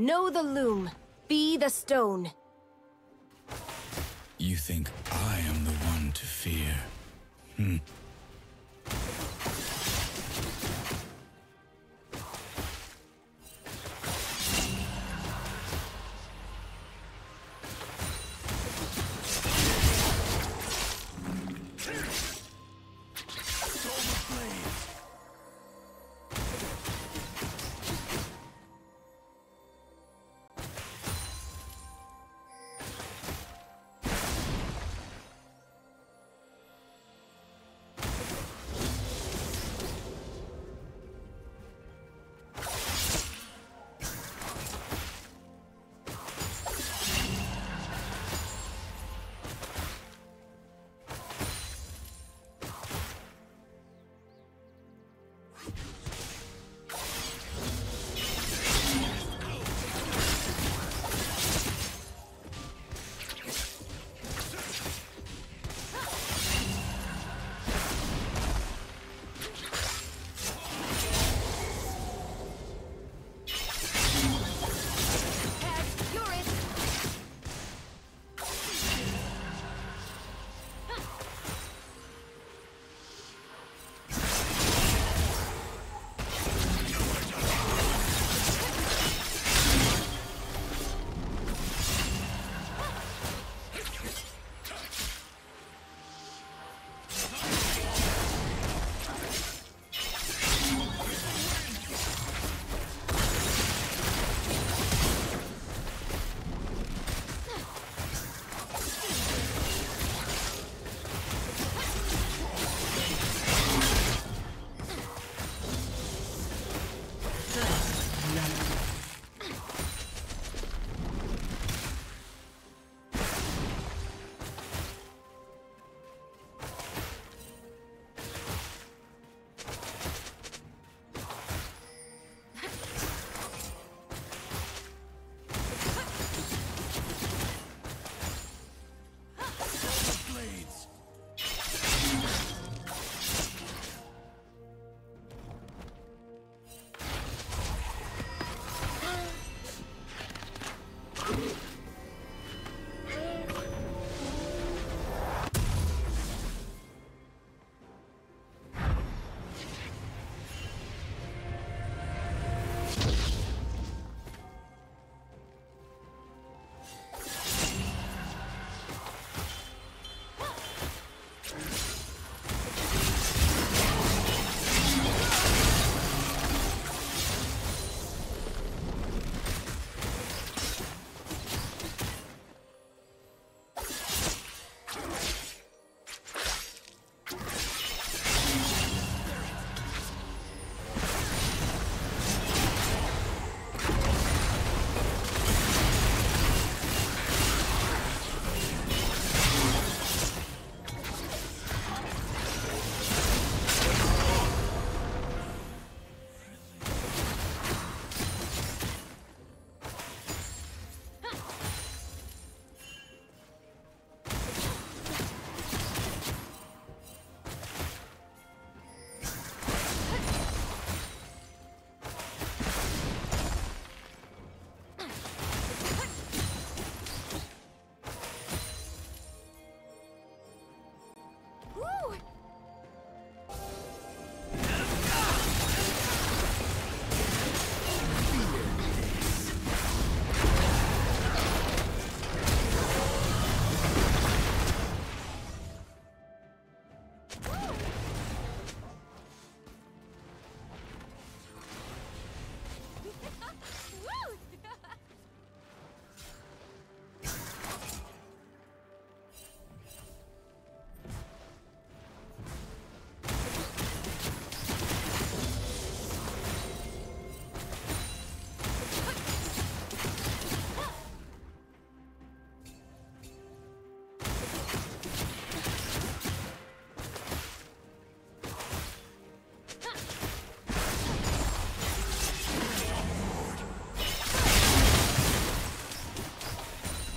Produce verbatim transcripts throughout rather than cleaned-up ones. Know the loom, be the stone. You think I am the one to fear? Hmm.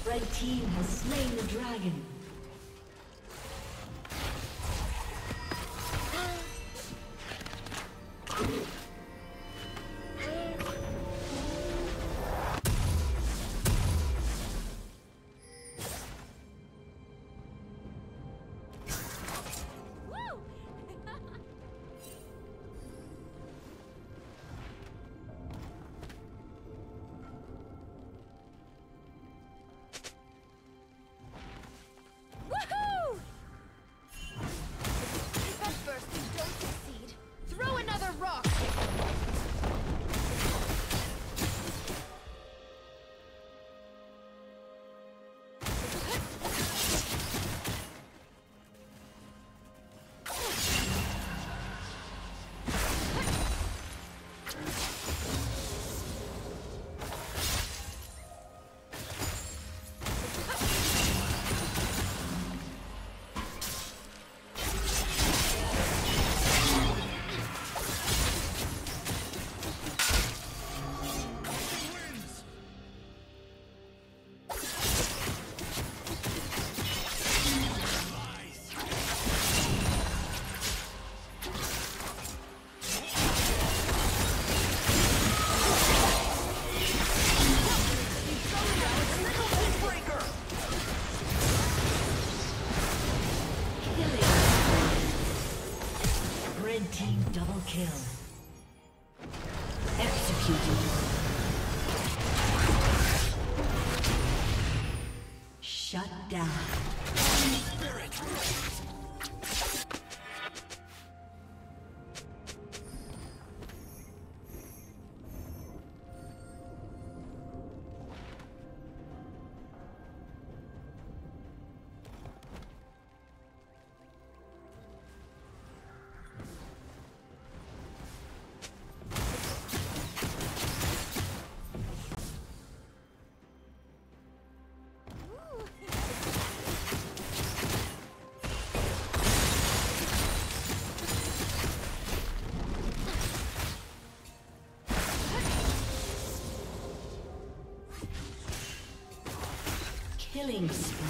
Red team has slain the dragon. Shut down. Holy Spirit! Killing spree.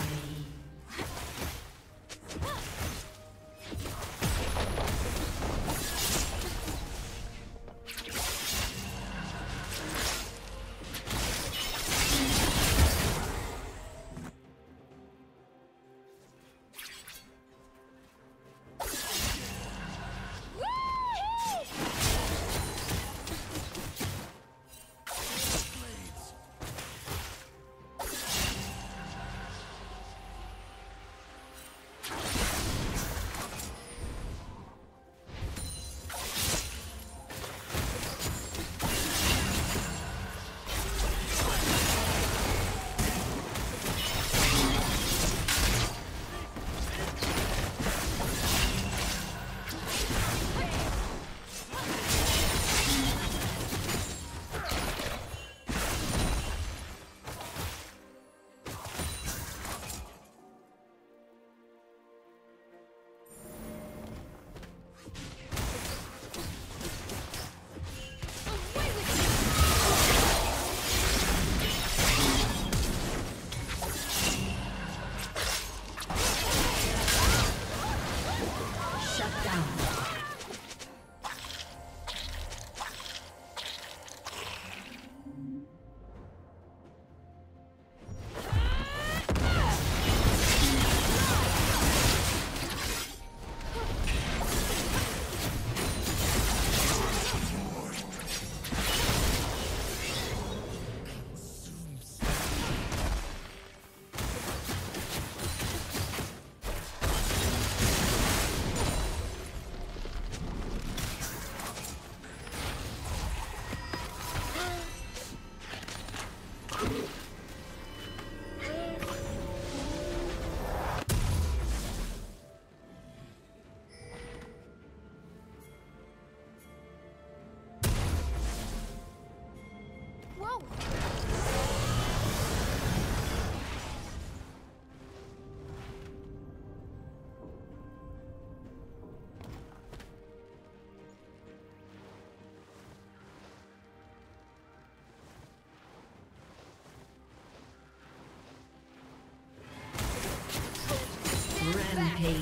Rampage.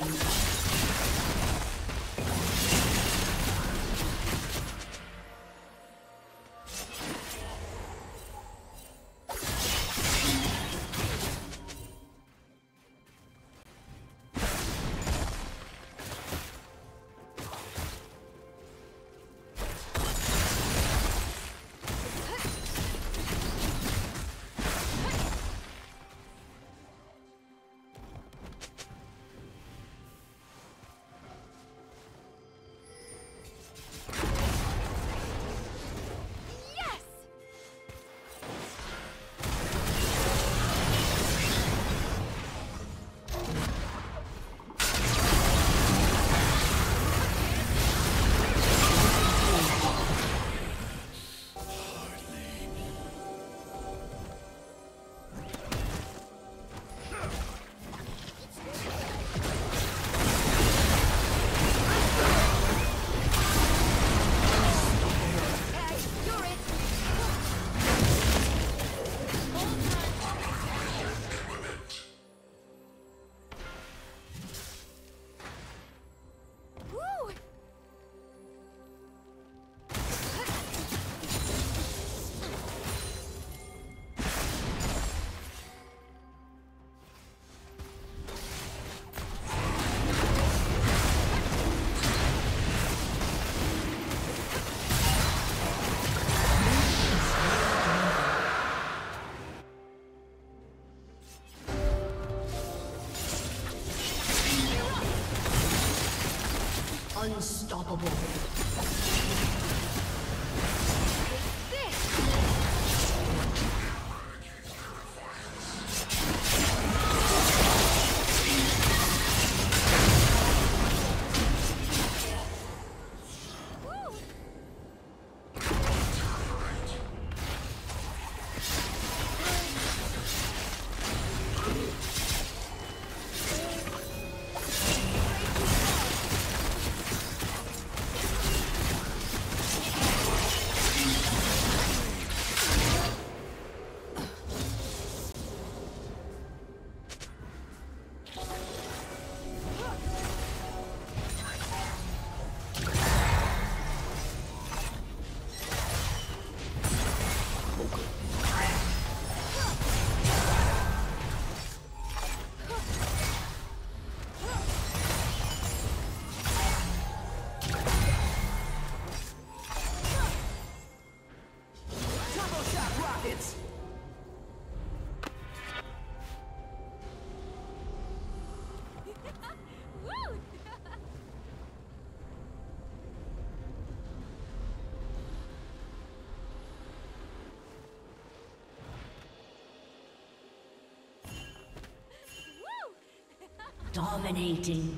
Dominating.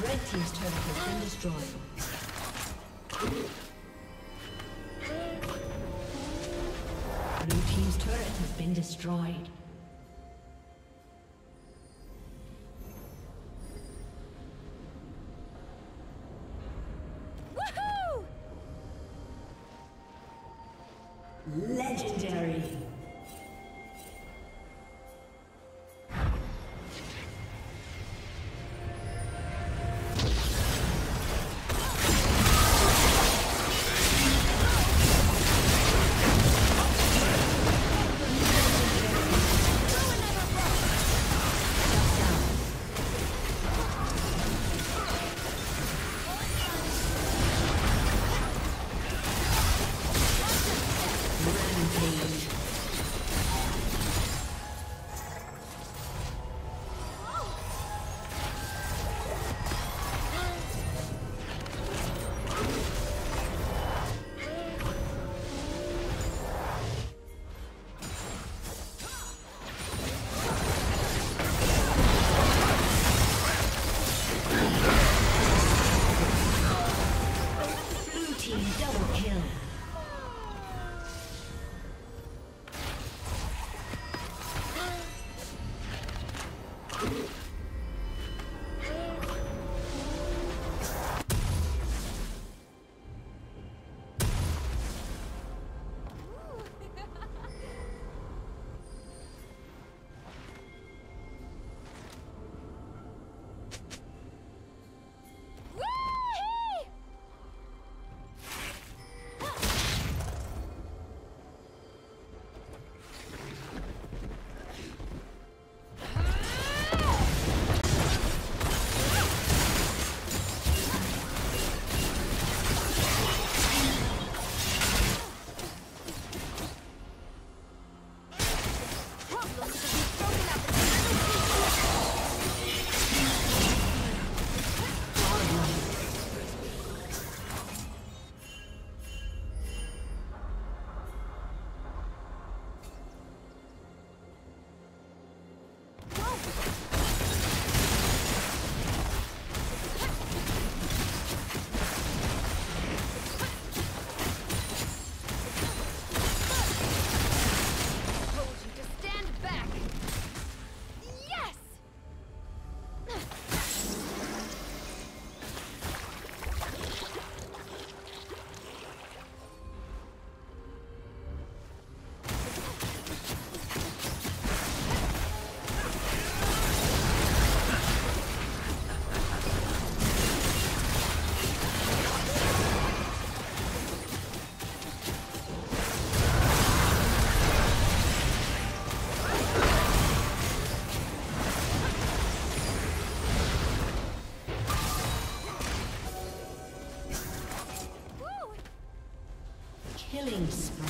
Red team's turret has been destroyed. Blue team's turret has been destroyed. Woohoo! Legendary. Killing spree.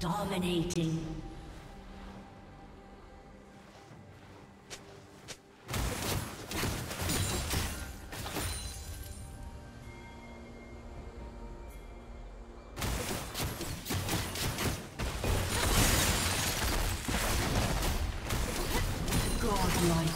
Dominating. Godlike.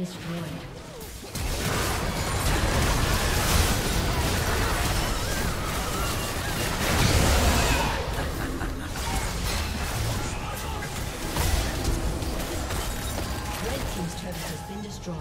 destroyed. Red team's turret has been destroyed.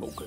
mogul.